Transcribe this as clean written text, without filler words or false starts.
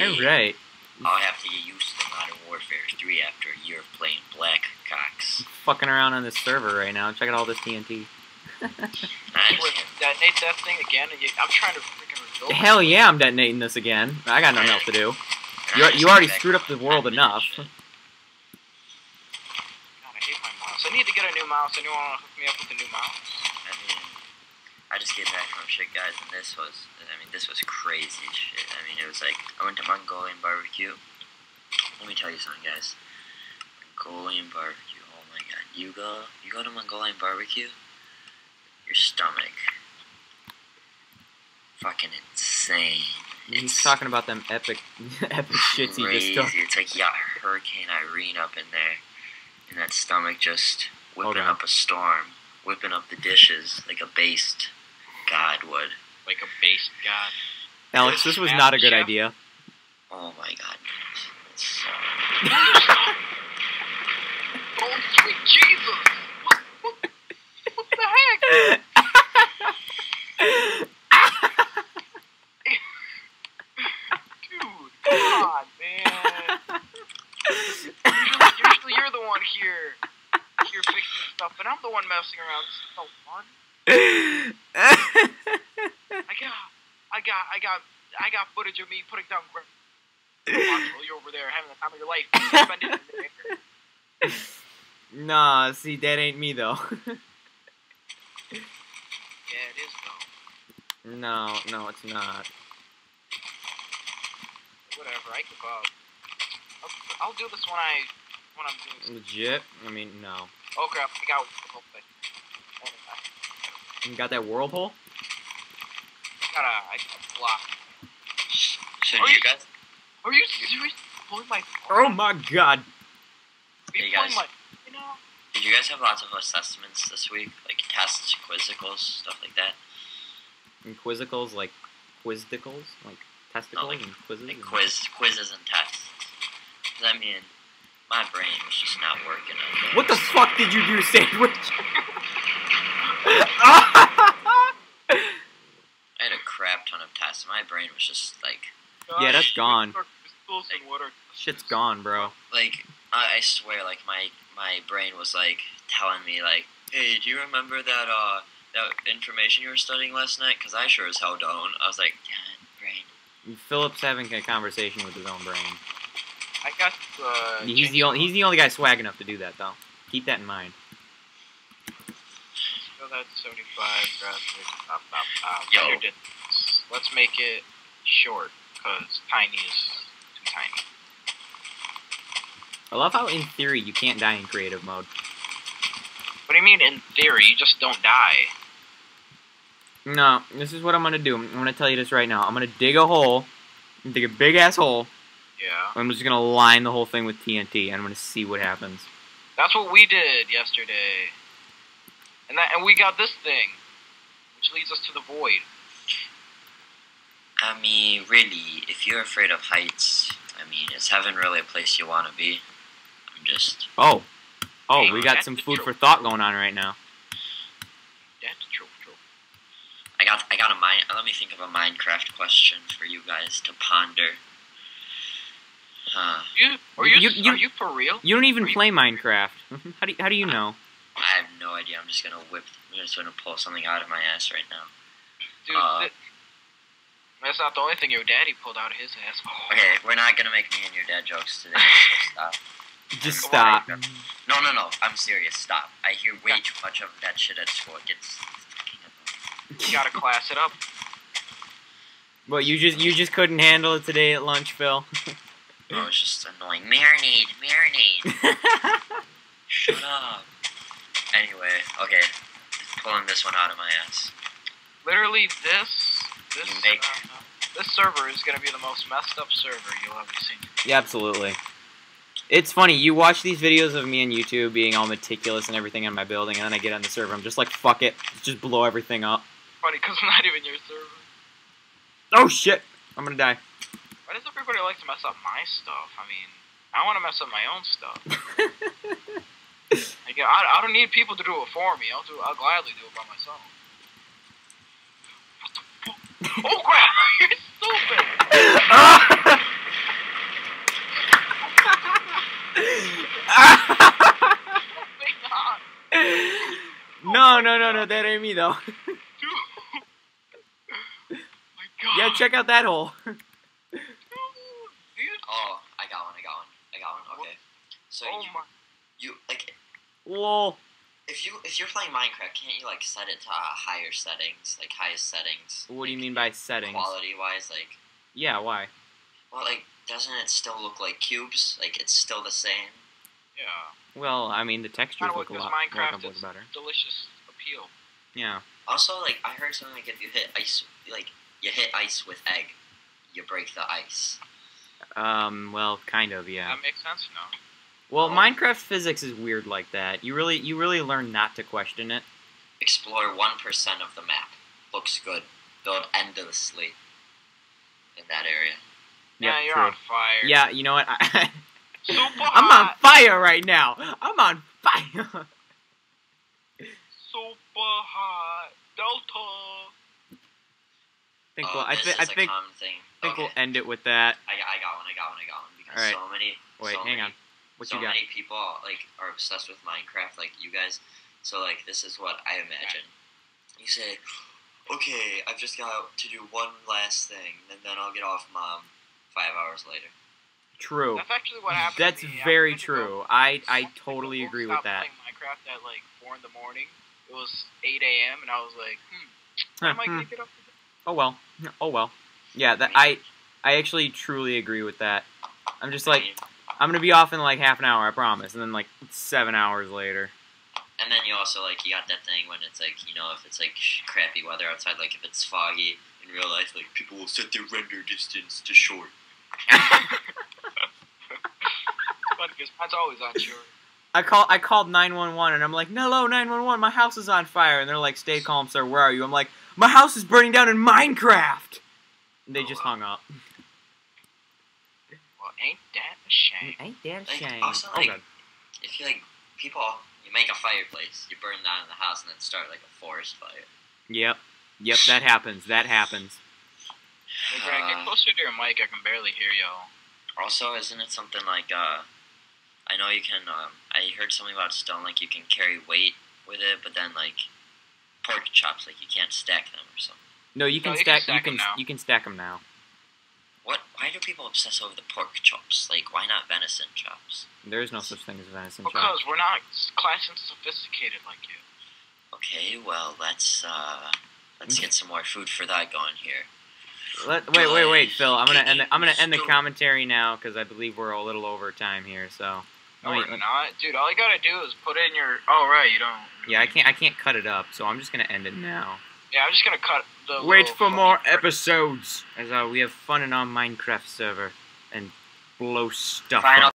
Alright. I'll have to get used to Modern Warfare 3 after a year of playing Black Ops. I'm fucking around on this server right now. Check out all this TNT. Detonate that thing again? I'm trying to freaking rebuild it. Hell yeah, I'm detonating this again. I got nothing else to do. You already screwed up the world enough. God, I hate my mouse. I need to get a new mouse. Anyone want to hook me up with a new mouse? I mean, I just came back from shit, guys, and this was, this was crazy shit. It was like, I went to Mongolian barbecue. Let me tell you something, guys. Mongolian barbecue, oh my god. You go to Mongolian barbecue, your stomach, fucking insane. He's talking about them epic shits he just took. It's like you got Hurricane Irene up in there, and that stomach just whipping up a storm, whipping up the dishes like a based god would. Like a based god. Alex, this was not a good idea. Oh my god. Oh sweet Jesus! What the heck? Dude, come on, man. Usually you're the one here fixing stuff, and I'm the one messing around. I got footage of me putting down you're over there having the time of your life. Nah, see, that ain't me though. Yeah, it is though. No, it's not. Whatever, I can go out. I'll do this when I'm doing something. Legit? No. Oh crap, I got whirlpool. You got that whirlpool? I got a block. Are you serious? My phone? Oh my god! Hey guys, did you guys have lots of assessments this week? Like tests, quizzicals, stuff like that? And quizzicals, like quizdicals? Like testicles and quizzes? Like quizzes and tests. Because my brain was just not working on that. What the fuck did you do, Sandwich? I had a crap ton of tests. My brain was just like... Gosh, yeah, that's gone. Like, shit's gone, bro. Like, I swear, like, my brain was, like, telling me, like, hey, do you remember that, that information you were studying last night? Because I sure as hell don't. I was like, God, brain. Philip's having a conversation with his own brain. I got, he's the only guy swag enough to do that, though. Keep that in mind. So that's 75, yo. Let's make it short, because tiny is too tiny. I love how, in theory, you can't die in creative mode. What do you mean, in theory? You just don't die. No, this is what I'm going to do. I'm going to tell you this right now. I'm going to dig a hole, dig a big-ass hole. Yeah. I'm just going to line the whole thing with TNT, and I'm going to see what happens. That's what we did yesterday. And we got this thing, which leads us to the void. Really, if you're afraid of heights, is heaven really a place you want to be? I'm just... Oh, we got some food for thought going on right now. That's true, I got a mind... Let me think of a Minecraft question for you guys to ponder. Huh. Are you for real? You don't even play Minecraft. How do you know? I have no idea. I'm just gonna pull something out of my ass right now. Dude, that's not the only thing your daddy pulled out of his ass. Oh. Okay, we're not gonna make me and your dad jokes today. So stop. Just stop. No. I'm serious. Stop. I hear way too much of that shit at school. It gets. You gotta class it up. Well, you just couldn't handle it today at lunch, Phil. Oh, it was just annoying. Marinade. Shut up. Anyway, okay, pulling this one out of my ass. Literally, this server is gonna be the most messed up server you'll ever see. Yeah, absolutely. It's funny, you watch these videos of me and YouTube being all meticulous and everything in my building, and then I get on the server, I'm just like, fuck it, let's just blow everything up. Funny, because I'm not even your server. Oh shit, I'm gonna die. Why does everybody like to mess up my stuff? I want to mess up my own stuff. I don't need people to do it for me. I'll gladly do it by myself. What the fuck? Oh crap! You're stupid! that ain't me though. Yeah, check out that hole. Oh, I got one. Okay. So you like. Whoa. If you're playing Minecraft, can't you like set it to higher settings, like highest settings? What do you mean by settings? Quality wise, like. Yeah. Why? Well, like, doesn't it still look like cubes? Like, it's still the same. Yeah. Well, I mean, the textures look a lot better. Delicious appeal. Yeah. Also, like, I heard something like if you hit ice, like. You hit ice with egg, you break the ice. Well, kind of, yeah. That makes sense now. Well, Minecraft physics is weird like that. You really learn not to question it. Explore 1% of the map. Looks good. Build endlessly in that area. Yeah, you're on fire. Yeah, you know what? I'm on fire right now. I'm on fire. Super hot Delta. I think we'll end it with that. I got one. Because right. Wait, hang on. What you got? So many people like are obsessed with Minecraft, like you guys. So like this is what I imagine. You say, okay, I've just got to do one last thing, and then I'll get off Mom 5 hours later. True. That's actually what happened. That's to me. Very true. I totally agree with that. I stopped playing Minecraft at like 4 in the morning. It was 8 a.m. and I was like, how am I gonna get up? Oh well. Oh well. Yeah, that I actually truly agree with that. I'm just like, I'm gonna be off in like half an hour, I promise, and then like 7 hours later. And then you also like you got that thing when it's like, you know, if it's like crappy weather outside, like if it's foggy in real life, like people will set their render distance to short. But mine's always on short. I called 911 and I'm like, hello 911, my house is on fire, and they're like, stay calm, sir, where are you? I'm like, my house is burning down in Minecraft. And they just hung up. Well, ain't that a shame? Ain't that a shame? Like, also, like, if you like people, you make a fireplace, you burn down in the house, and then start like a forest fire. Yep, that happens. That happens. Hey, Greg, get closer to your mic. I can barely hear y'all. Also, isn't it something like I know you can. I heard something about stone, like you can carry weight with it, but then like. Pork chops, like you can't stack them or something. No, you can stack them now. What? Why do people obsess over the pork chops? Like, why not venison chops? There is no such thing as venison chops. Because we're not classy and sophisticated like you. Okay, well let's get some more food for that going here. Wait, Phil. I'm gonna end the commentary now because I believe we're a little over time here. So. No, we're not. Dude, all you gotta do is put in your... Oh, right, you don't... Yeah, I can't cut it up, so I'm just gonna end it now. Yeah, I'm just gonna cut the... Wait for more episodes, as we have fun in our Minecraft server and blow stuff up.